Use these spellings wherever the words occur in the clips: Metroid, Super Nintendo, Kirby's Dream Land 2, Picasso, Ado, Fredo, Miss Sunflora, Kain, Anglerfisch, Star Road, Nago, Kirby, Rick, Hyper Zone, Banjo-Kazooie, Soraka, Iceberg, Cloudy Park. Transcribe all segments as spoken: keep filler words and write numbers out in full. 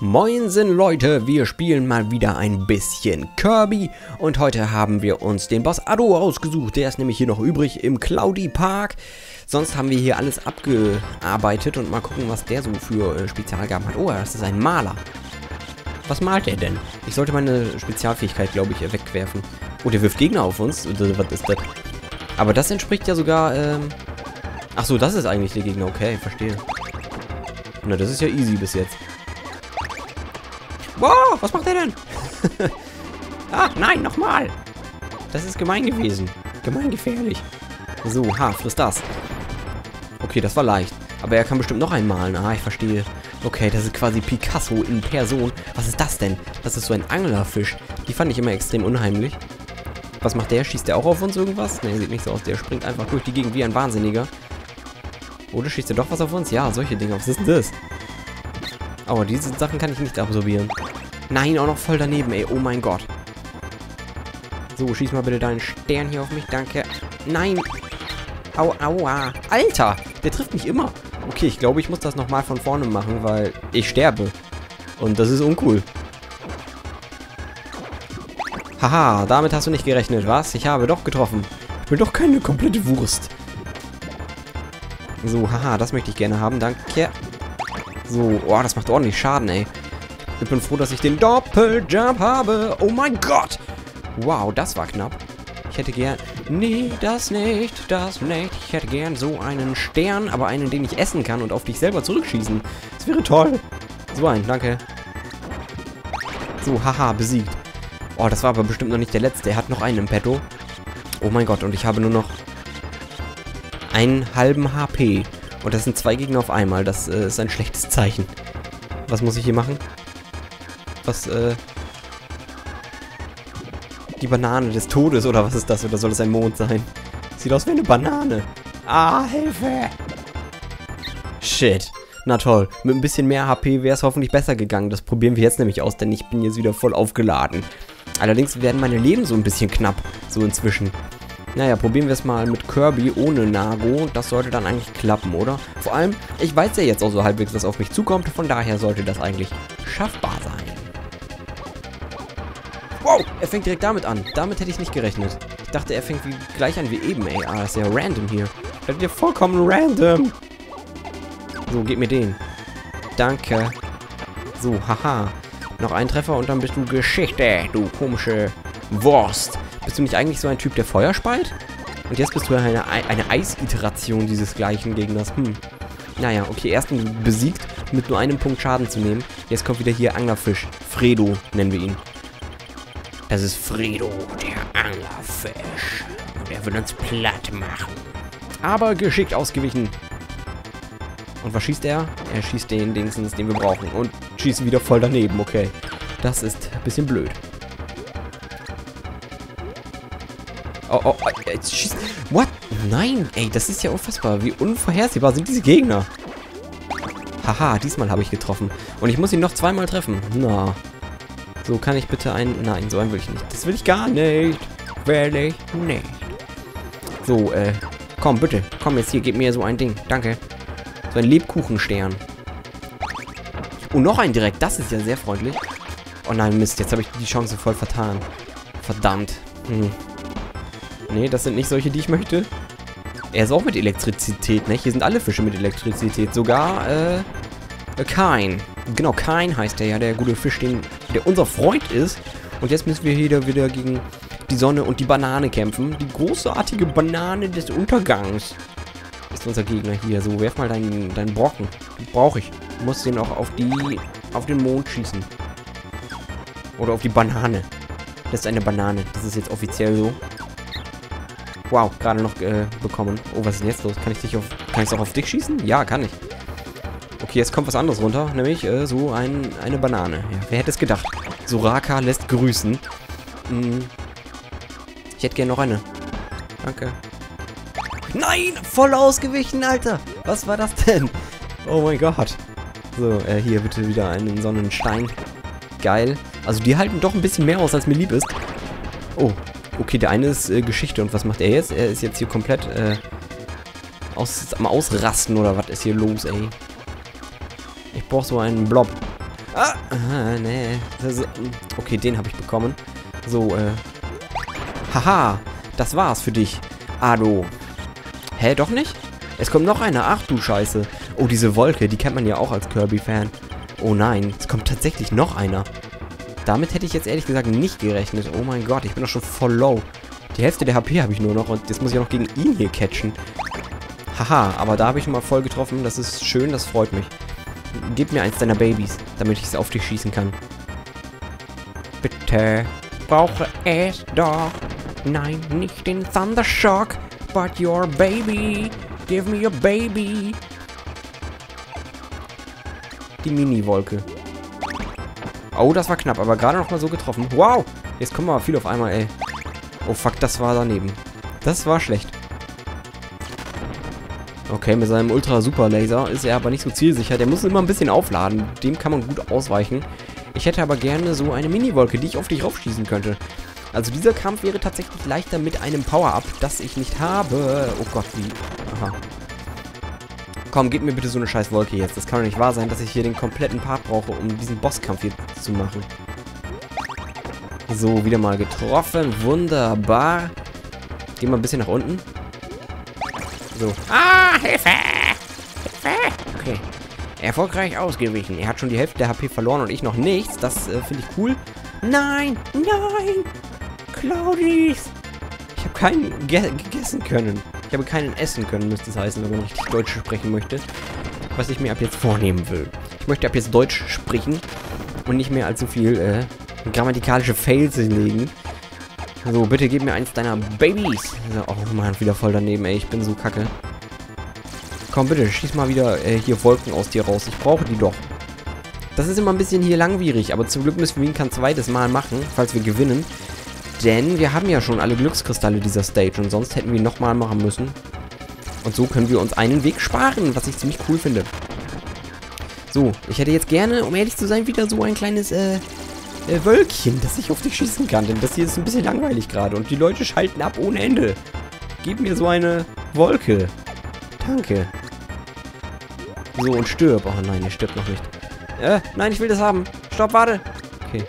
Moinsen Leute, wir spielen mal wieder ein bisschen Kirby und heute haben wir uns den Boss Ado ausgesucht, der ist nämlich hier noch übrig im Cloudy Park. Sonst haben wir hier alles abgearbeitet und mal gucken, was der so für Spezialgaben hat. Oh, das ist ein Maler. Was malt er denn? Ich sollte meine Spezialfähigkeit, glaube ich, wegwerfen. Oh, der wirft Gegner auf uns. Was ist das? Aber das entspricht ja sogar, ähm... Ach so, das ist eigentlich der Gegner. Okay, verstehe. Na, das ist ja easy bis jetzt. Wow, was macht er denn? Ah, nein, nochmal. Das ist gemein gewesen. Gemeingefährlich. So, ha, frisst das. Okay, das war leicht. Aber er kann bestimmt noch einmal. Ah, ich verstehe. Okay, das ist quasi Picasso in Person. Was ist das denn? Das ist so ein Anglerfisch. Die fand ich immer extrem unheimlich. Was macht der? Schießt der auch auf uns irgendwas? Ne, sieht nicht so aus. Der springt einfach durch die Gegend wie ein Wahnsinniger. Oder schießt er doch was auf uns? Ja, solche Dinge. Was ist denn das? Aber oh, diese Sachen kann ich nicht absorbieren. Nein, auch noch voll daneben, ey. Oh mein Gott. So, schieß mal bitte deinen Stern hier auf mich. Danke. Nein. Au, aua. Alter, der trifft mich immer. Okay, ich glaube, ich muss das nochmal von vorne machen, weil ich sterbe. Und das ist uncool. Haha, damit hast du nicht gerechnet, was? Ich habe doch getroffen. Ich bin doch keine komplette Wurst. So, haha, das möchte ich gerne haben. Danke. So, oh, das macht ordentlich Schaden, ey. Ich bin froh, dass ich den Doppeljump habe. Oh mein Gott. Wow, das war knapp. Ich hätte gern... Nee, das nicht, das nicht. Ich hätte gern so einen Stern, aber einen, den ich essen kann und auf dich selber zurückschießen. Das wäre toll. So ein, danke. So, haha, besiegt. Oh, das war aber bestimmt noch nicht der letzte. Er hat noch einen im Petto. Oh mein Gott, und ich habe nur noch einen halben H P. Und das sind zwei Gegner auf einmal. Das äh, ist ein schlechtes Zeichen. Was muss ich hier machen? Was, äh... Die Banane des Todes, oder was ist das? Oder soll es ein Mond sein? Sieht aus wie eine Banane. Ah, Hilfe! Shit. Na toll. Mit ein bisschen mehr H P wäre es hoffentlich besser gegangen. Das probieren wir jetzt nämlich aus, denn ich bin jetzt wieder voll aufgeladen. Allerdings werden meine Leben so ein bisschen knapp. So inzwischen. Naja, probieren wir es mal mit Kirby ohne Nago. Das sollte dann eigentlich klappen, oder? Vor allem, ich weiß ja jetzt auch so halbwegs, was auf mich zukommt. Von daher sollte das eigentlich schaffbar sein. Wow, er fängt direkt damit an. Damit hätte ich nicht gerechnet. Ich dachte, er fängt wie, gleich an wie eben, ey. Ah, das ist ja random hier. Das ist ja vollkommen random. So, gib mir den. Danke. So, haha. Noch ein Treffer und dann bist du Geschichte, du komische Wurst. Bist du nicht eigentlich so ein Typ, der Feuer speit? Und jetzt bist du eine, eine Eis-Iteration dieses gleichen Gegners. Hm. Naja, okay, ersten besiegt, mit nur einem Punkt Schaden zu nehmen. Jetzt kommt wieder hier Anglerfisch. Fredo nennen wir ihn. Das ist Fredo, der Anglerfisch. Und er will uns platt machen. Aber geschickt ausgewichen. Und was schießt er? Er schießt den Dingsens, den wir brauchen. Und schießt wieder voll daneben, okay. Das ist ein bisschen blöd. Oh, oh, oh, jetzt schießt... What? Nein, ey, das ist ja unfassbar. Wie unvorhersehbar sind diese Gegner. Haha, diesmal habe ich getroffen. Und ich muss ihn noch zweimal treffen. Na. So, kann ich bitte einen... Nein, so einen will ich nicht. Das will ich gar nicht. Will ich nicht. So, äh... Komm, bitte. Komm jetzt hier, gib mir so ein Ding. Danke. So ein Lebkuchenstern. Oh, noch ein direkt. Das ist ja sehr freundlich. Oh nein, Mist. Jetzt habe ich die Chance voll vertan. Verdammt. Hm. Nee, das sind nicht solche, die ich möchte. Er ist auch mit Elektrizität, ne? Hier sind alle Fische mit Elektrizität. Sogar, äh... Kain. Genau, Kain heißt der ja, der gute Fisch, den, der unser Freund ist. Und jetzt müssen wir hier wieder gegen die Sonne und die Banane kämpfen. Die großartige Banane des Untergangs ist unser Gegner hier. So, werf mal deinen, deinen Brocken. Brauche ich. Du musst den auch auf die, auf den Mond schießen. Oder auf die Banane. Das ist eine Banane. Das ist jetzt offiziell so. Wow, gerade noch äh, bekommen. Oh, was ist denn jetzt los? Kann ich dich auf, kann ich auch auf dich schießen? Ja, kann ich. Okay, jetzt kommt was anderes runter, nämlich äh, so ein, eine Banane. Ja, wer hätte es gedacht? Soraka lässt grüßen. Hm. Ich hätte gerne noch eine. Danke. Nein, voll ausgewichen, Alter. Was war das denn? Oh mein Gott. So, äh, hier bitte wieder einen Sonnenstein. Geil. Also die halten doch ein bisschen mehr aus, als mir lieb ist. Oh, okay, der eine ist äh, Geschichte. Und was macht er jetzt? Er ist jetzt hier komplett äh, aus, am Ausrasten oder was ist hier los, ey? Ich brauche so einen Blob. Ah, ah nee. Das ist, okay, den habe ich bekommen. So, äh. Haha, das war's für dich, Ado. Hä, doch nicht? Es kommt noch einer. Ach du Scheiße. Oh, diese Wolke, die kennt man ja auch als Kirby-Fan. Oh nein, es kommt tatsächlich noch einer. Damit hätte ich jetzt ehrlich gesagt nicht gerechnet. Oh mein Gott, ich bin doch schon voll low. Die Hälfte der H P habe ich nur noch und jetzt muss ich auch noch gegen ihn hier catchen. Haha, aber da habe ich mal voll getroffen. Das ist schön, das freut mich. Gib mir eins deiner Babys, damit ich es auf dich schießen kann. Bitte. Brauche es doch. Nein, nicht den Thundershock, but your baby. Give me your baby. Die Mini-Wolke. Oh, das war knapp, aber gerade noch mal so getroffen. Wow, jetzt kommen wir viel auf einmal, ey. Oh, fuck, das war daneben. Das war schlecht. Okay, mit seinem Ultra-Super-Laser ist er aber nicht so zielsicher. Der muss immer ein bisschen aufladen. Dem kann man gut ausweichen. Ich hätte aber gerne so eine Mini-Wolke, die ich auf dich raufschießen könnte. Also dieser Kampf wäre tatsächlich leichter mit einem Power-Up, das ich nicht habe. Oh Gott, wie... Aha. Komm, gib mir bitte so eine scheiß Wolke jetzt. Das kann doch nicht wahr sein, dass ich hier den kompletten Part brauche, um diesen Bosskampf hier zu machen. So, wieder mal getroffen. Wunderbar. Geh mal ein bisschen nach unten. So. Ah, Hilfe! Hilfe! Okay. Erfolgreich ausgewichen. Er hat schon die Hälfte der H P verloren und ich noch nichts. Das äh, finde ich cool. Nein! Nein! Cloudys! Ich habe keinen ge gegessen können. Ich habe keinen essen können, müsste es heißen, wenn man richtig Deutsch sprechen möchte. Was ich mir ab jetzt vornehmen will. Ich möchte ab jetzt Deutsch sprechen und nicht mehr allzu viel äh, grammatikalische Fails hinlegen. So, bitte gib mir eins deiner Babys. Oh man, wieder voll daneben, ey. Ich bin so kacke. Komm, bitte, schieß mal wieder äh, hier Wolken aus dir raus. Ich brauche die doch. Das ist immer ein bisschen hier langwierig, aber zum Glück müssen wir ihn kein zweites Mal machen, falls wir gewinnen. Denn wir haben ja schon alle Glückskristalle dieser Stage und sonst hätten wir ihn nochmal machen müssen. Und so können wir uns einen Weg sparen, was ich ziemlich cool finde. So, ich hätte jetzt gerne, um ehrlich zu sein, wieder so ein kleines, äh... Wölkchen, dass ich auf dich schießen kann, denn das hier ist ein bisschen langweilig gerade und die Leute schalten ab ohne Ende. Gib mir so eine Wolke. Danke. So, und stirb. Oh nein, er stirbt noch nicht. Äh, nein, ich will das haben. Stopp, warte. Okay.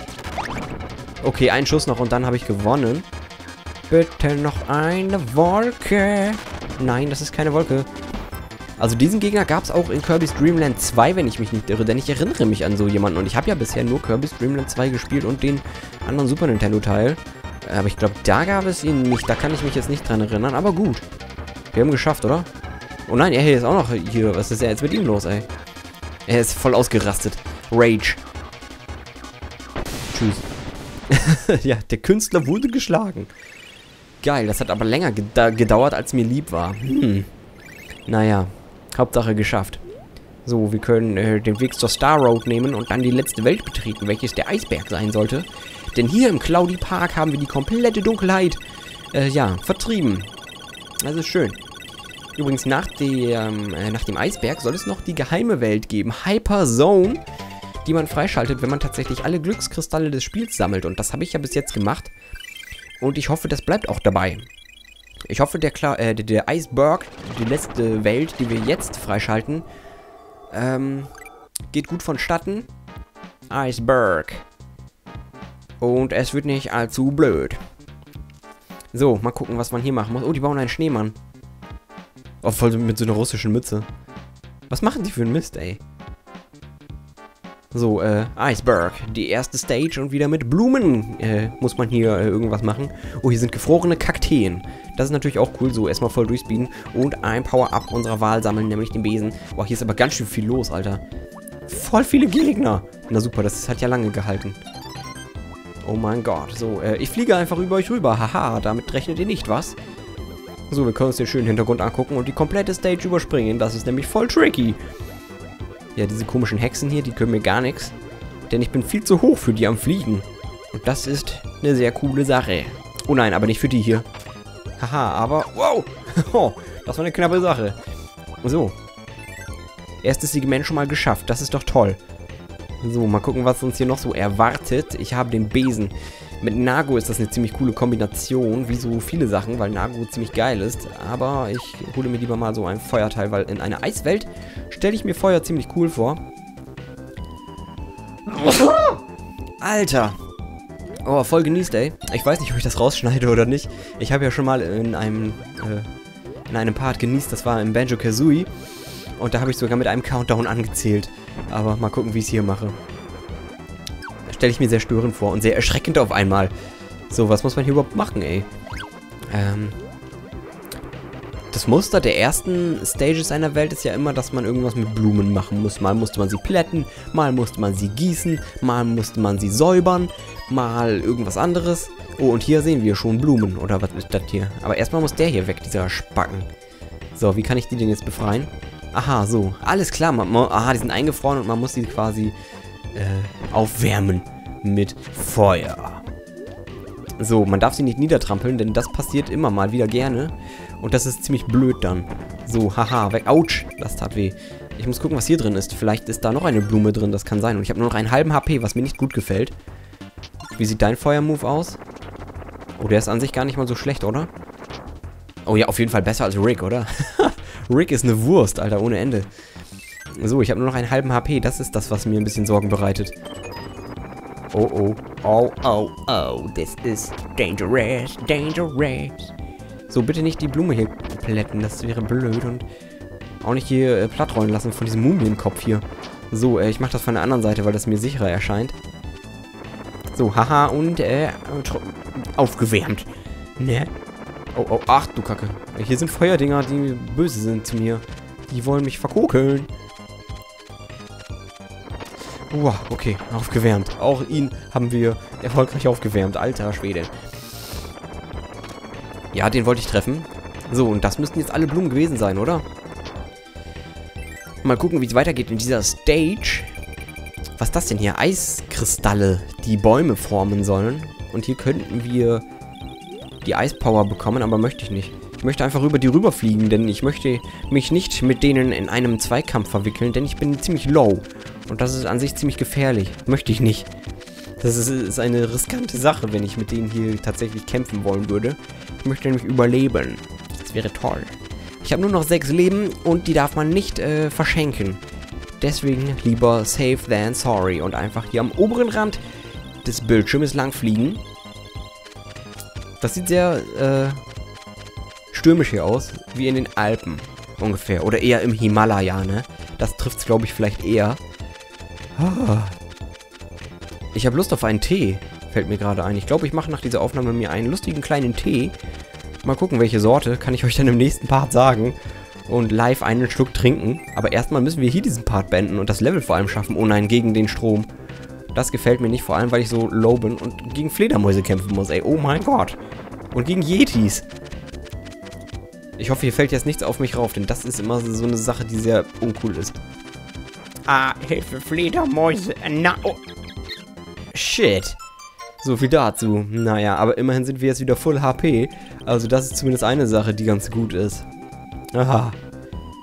Okay, ein Schuss noch und dann habe ich gewonnen. Bitte noch eine Wolke. Nein, das ist keine Wolke. Also diesen Gegner gab es auch in Kirby's Dream Land zwei, wenn ich mich nicht irre, denn ich erinnere mich an so jemanden. Und ich habe ja bisher nur Kirby's Dream Land zwei gespielt und den anderen Super Nintendo Teil. Aber ich glaube, da gab es ihn nicht. Da kann ich mich jetzt nicht dran erinnern, aber gut. Wir haben geschafft, oder? Oh nein, er hier ist auch noch hier. Was ist er jetzt mit ihm los, ey? Er ist voll ausgerastet. Rage. Tschüss. Ja, der Künstler wurde geschlagen. Geil, das hat aber länger geda- gedauert, als mir lieb war. Hm. Naja. Hauptsache geschafft. So, wir können äh, den Weg zur Star Road nehmen und dann die letzte Welt betreten, welches der Eisberg sein sollte. Denn hier im Cloudy Park haben wir die komplette Dunkelheit, äh, ja, vertrieben. Das ist schön. Übrigens, nach, die, ähm, äh, nach dem Eisberg soll es noch die geheime Welt geben, Hyper Zone, die man freischaltet, wenn man tatsächlich alle Glückskristalle des Spiels sammelt. Und das habe ich ja bis jetzt gemacht. Und ich hoffe, das bleibt auch dabei. Ich hoffe, der, Kla äh, der, der Iceberg, die letzte Welt, die wir jetzt freischalten, ähm, geht gut vonstatten. Iceberg. Und es wird nicht allzu blöd. So, mal gucken, was man hier machen muss. Oh, die bauen einen Schneemann. Oh, voll mit so einer russischen Mütze. Was machen die für einen Mist, ey? So, äh, Iceberg. Die erste Stage und wieder mit Blumen äh, muss man hier äh, irgendwas machen. Oh, hier sind gefrorene Kakteen. Das ist natürlich auch cool. So, erstmal voll durchspeeden und ein Power-Up unserer Wahl sammeln, nämlich den Besen. Boah, hier ist aber ganz schön viel los, Alter. Voll viele Gegner. Na super, das hat ja lange gehalten. Oh mein Gott. So, äh, ich fliege einfach über euch rüber. Haha, damit rechnet ihr nicht, was? So, wir können uns den schönen Hintergrund angucken und die komplette Stage überspringen. Das ist nämlich voll tricky. Ja, diese komischen Hexen hier, die können mir gar nichts. Denn ich bin viel zu hoch für die am Fliegen. Und das ist eine sehr coole Sache. Oh nein, aber nicht für die hier. Haha, aber... Wow! Oh, das war eine knappe Sache. So. Erstes Segment schon mal geschafft. Das ist doch toll. So, mal gucken, was uns hier noch so erwartet. Ich habe den Besen. Mit Nago ist das eine ziemlich coole Kombination. Wie so viele Sachen, weil Nago ziemlich geil ist. Aber ich hole mir lieber mal so ein Feuerteil, weil in einer Eiswelt stelle ich mir Feuer ziemlich cool vor. Alter. Oh, voll genießt, ey. Ich weiß nicht, ob ich das rausschneide oder nicht. Ich habe ja schon mal in einem äh, in einem Part genießt. Das war im Banjo-Kazooie. Und da habe ich sogar mit einem Countdown angezählt. Aber mal gucken, wie ich es hier mache. Stelle ich mir sehr störend vor und sehr erschreckend auf einmal. So, was muss man hier überhaupt machen, ey? Ähm... Das Muster der ersten Stages einer Welt ist ja immer, dass man irgendwas mit Blumen machen muss. Mal musste man sie plätten, mal musste man sie gießen, mal musste man sie säubern, mal irgendwas anderes. Oh, und hier sehen wir schon Blumen, oder was ist das hier? Aber erstmal muss der hier weg, dieser Spacken. So, wie kann ich die denn jetzt befreien? Aha, so. Alles klar, man, man, aha, die sind eingefroren und man muss sie quasi äh, aufwärmen mit Feuer. So, man darf sie nicht niedertrampeln, denn das passiert immer mal wieder gerne. Und das ist ziemlich blöd dann. So, haha, weg. Autsch, das tat weh. Ich muss gucken, was hier drin ist. Vielleicht ist da noch eine Blume drin, das kann sein. Und ich habe nur noch einen halben H P, was mir nicht gut gefällt. Wie sieht dein Feuermove aus? Oh, der ist an sich gar nicht mal so schlecht, oder? Oh ja, auf jeden Fall besser als Rick, oder? Rick ist eine Wurst, Alter, ohne Ende. So, ich habe nur noch einen halben H P. Das ist das, was mir ein bisschen Sorgen bereitet. Oh, oh, oh, oh, oh, this is dangerous, dangerous. So, bitte nicht die Blume hier plätten, das wäre blöd und auch nicht hier äh, plattrollen lassen von diesem Mumienkopf hier. So, äh, ich mache das von der anderen Seite, weil das mir sicherer erscheint. So, haha, und äh, aufgewärmt, ne? Oh, oh, ach du Kacke. Hier sind Feuerdinger, die böse sind zu mir. Die wollen mich verkokeln. Wow, okay, aufgewärmt. Auch ihn haben wir erfolgreich aufgewärmt. Alter Schwede. Ja, den wollte ich treffen. So, und das müssten jetzt alle Blumen gewesen sein, oder? Mal gucken, wie es weitergeht in dieser Stage. Was ist das denn hier? Eiskristalle, die Bäume formen sollen. Und hier könnten wir die Eispower bekommen, aber möchte ich nicht. Ich möchte einfach über die rüberfliegen, denn ich möchte mich nicht mit denen in einem Zweikampf verwickeln, denn ich bin ziemlich low. Und das ist an sich ziemlich gefährlich. Möchte ich nicht. Das ist, ist eine riskante Sache, wenn ich mit denen hier tatsächlich kämpfen wollen würde. Ich möchte nämlich überleben. Das wäre toll. Ich habe nur noch sechs Leben und die darf man nicht äh, verschenken. Deswegen lieber safe than sorry. Und einfach hier am oberen Rand des Bildschirms langfliegen. Das sieht sehr äh, stürmisch hier aus. Wie in den Alpen ungefähr. Oder eher im Himalaya, ne? Das trifft es, glaube ich, vielleicht eher. Ich habe Lust auf einen Tee, fällt mir gerade ein. Ich glaube, ich mache nach dieser Aufnahme mir einen lustigen kleinen Tee. Mal gucken, welche Sorte, kann ich euch dann im nächsten Part sagen. Und live einen Schluck trinken. Aber erstmal müssen wir hier diesen Part beenden und das Level vor allem schaffen. Oh nein, gegen den Strom. Das gefällt mir nicht, vor allem, weil ich so low bin und gegen Fledermäuse kämpfen muss, ey. Oh mein Gott. Und gegen Yetis. Ich hoffe, hier fällt jetzt nichts auf mich rauf, denn das ist immer so eine Sache, die sehr uncool ist. Ah, Hilfe, Fledermäuse. Na, oh. Shit. So viel dazu. Naja, aber immerhin sind wir jetzt wieder voll H P. Also das ist zumindest eine Sache, die ganz gut ist. Aha.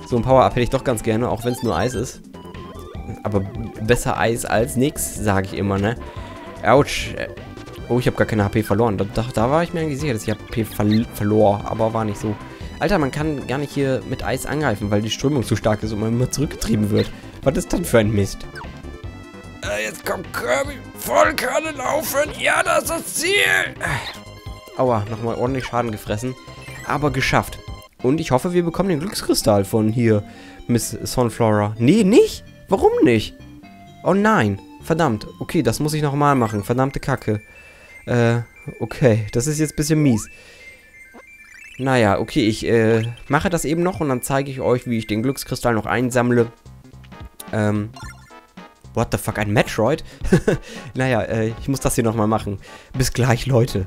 So ein Power-Up hätte ich doch ganz gerne, auch wenn es nur Eis ist. Aber besser Eis als nix, sage ich immer, ne? Autsch. Oh, ich habe gar keine H P verloren. Da, da, da war ich mir eigentlich sicher, dass ich H P verl verlor, aber war nicht so. Alter, man kann gar nicht hier mit Eis angreifen, weil die Strömung zu stark ist und man immer zurückgetrieben wird. Was ist das für ein Mist? Äh, jetzt kommt Kirby. Voll Kanne laufen. Ja, das ist das Ziel. Aua, nochmal ordentlich Schaden gefressen. Aber geschafft. Und ich hoffe, wir bekommen den Glückskristall von hier, Miss Sunflora. Nee, nicht? Warum nicht? Oh nein. Verdammt. Okay, das muss ich nochmal machen. Verdammte Kacke. Äh, okay. Das ist jetzt ein bisschen mies. Naja, okay, ich äh, mache das eben noch und dann zeige ich euch, wie ich den Glückskristall noch einsammle. Ähm, what the fuck, ein Metroid? Naja, äh, ich muss das hier nochmal machen. Bis gleich, Leute.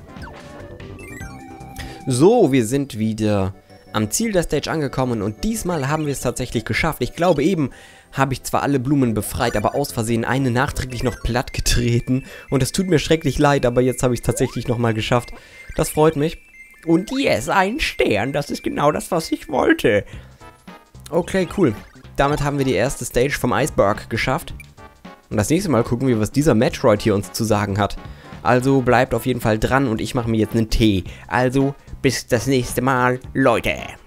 So, wir sind wieder am Ziel der Stage angekommen und diesmal haben wir es tatsächlich geschafft. Ich glaube, eben habe ich zwar alle Blumen befreit, aber aus Versehen eine nachträglich noch platt getreten. Und es tut mir schrecklich leid, aber jetzt habe ich es tatsächlich nochmal geschafft. Das freut mich. Und yes, ein Stern. Das ist genau das, was ich wollte. Okay, cool. Damit haben wir die erste Stage vom Iceberg geschafft. Und das nächste Mal gucken wir, was dieser Metroid hier uns zu sagen hat. Also bleibt auf jeden Fall dran und ich mache mir jetzt einen Tee. Also bis das nächste Mal, Leute.